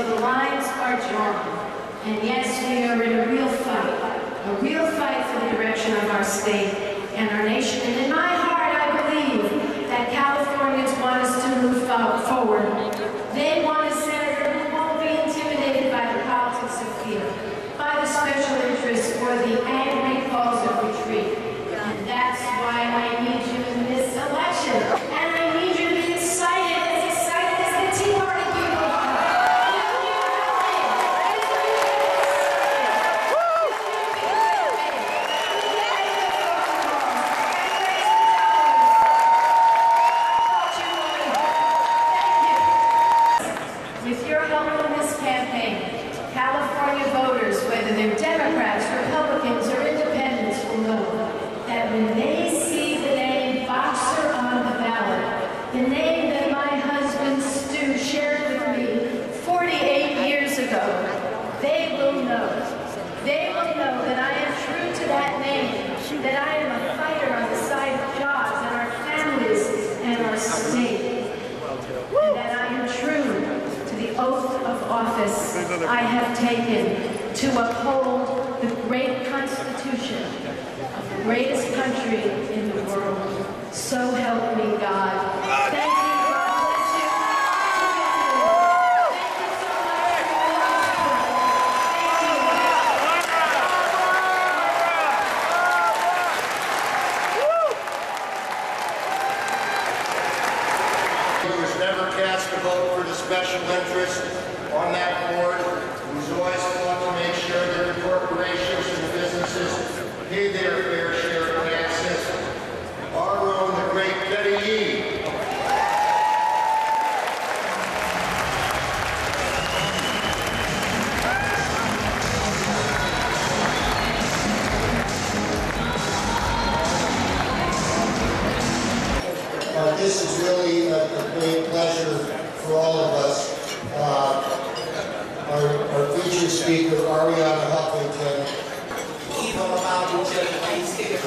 so the lines are drawn. And yes, we are in a real fight for the direction of our state and our nation. And in my heart, I believe that Californians want us to move forward. They want a senator who won't be intimidated by the politics of fear, by the special interests or the angry calls of retreat. And that's why I need you in this election. With your help in this campaign, California voters, whether they're Democrats, Republicans, or Independents, will know that when they see the name Boxer on the ballot, the name that my husband Stu shared with me 48 years ago, they will know that I am true to that name, that I am a fighter on the side of jobs and our families and our state, and that I am true the oath of office I have taken to uphold the great Constitution of the greatest country in the world. So help me God. Thank you. Never cast a vote for the special interest on that board, who's always fought to make sure that the corporations and the businesses pay their fair share of taxes. Our own, the great Betty Yee. This is really a great pleasure for all of us. Our featured speaker, Arianna Huffington.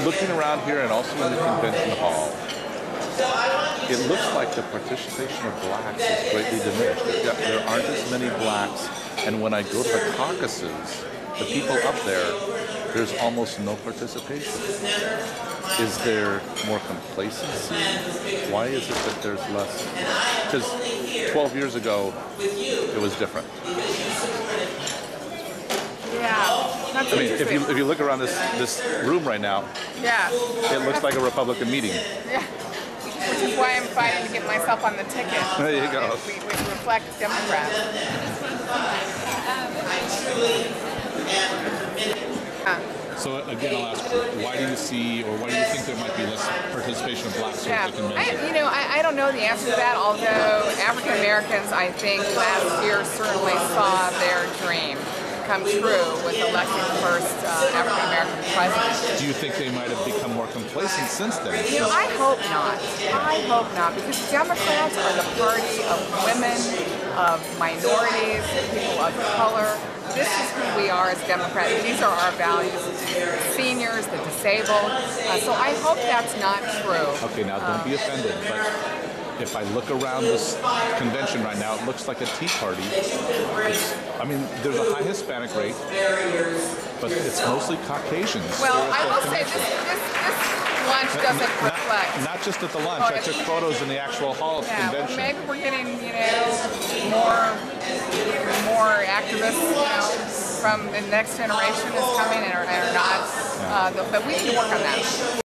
Looking around here and also in the convention hall, it looks like the participation of blacks is greatly diminished. There aren't as many blacks, and when I go to the caucuses, the people up there, there's almost no participation. Is there more complacency? Why is it that there's less? Because 12 years ago, it was different. Yeah, that's I mean, if you look around this room right now, yeah, it looks like a Republican meeting. Yeah, which is why I'm fighting to get myself on the ticket. There you go. We reflect Democrats. So again, I'll ask, why do you see, or why do you think there might be less participation of blacks? Yeah, I don't know the answer to that, although African Americans, I think, last year certainly saw their dream come true with electing the first African American president. Do you think they might have become more complacent since then? You know, I hope not. I hope not, because Democrats are the party of women, of minorities, of people of color. This is who we are as Democrats. These are our values. Seniors, the disabled. So I hope that's not true. Okay, now don't be offended, but if I look around this convention right now, it looks like a Tea Party. I mean, there's a high Hispanic rate, but it's mostly Caucasians. Well, I will say this lunch doesn't reflect. Not just at the lunch. I took photos in the actual hall of the convention. Well, maybe we're getting, more activists, from the next generation is coming and are not. But we need to work on that.